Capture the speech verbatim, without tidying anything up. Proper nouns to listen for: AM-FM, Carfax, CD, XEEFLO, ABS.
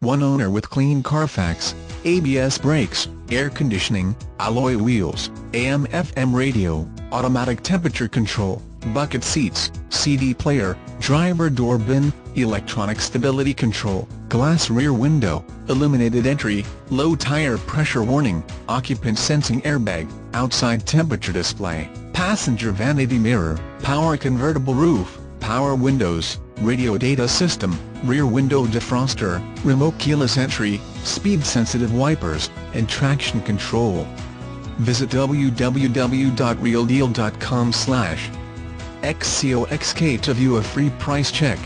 One owner with clean Carfax, A B S brakes, air conditioning, alloy wheels, A M F M radio, automatic temperature control, bucket seats, C D player, driver door bin, electronic stability control, glass rear window, illuminated entry, low tire pressure warning, occupant sensing airbag, outside temperature display, passenger vanity mirror, power convertible roof, power windows, radio data system, rear window defroster, remote keyless entry, speed-sensitive wipers, and traction control. Visit w w w dot real deal dot com slash X C O X K to view a free price check.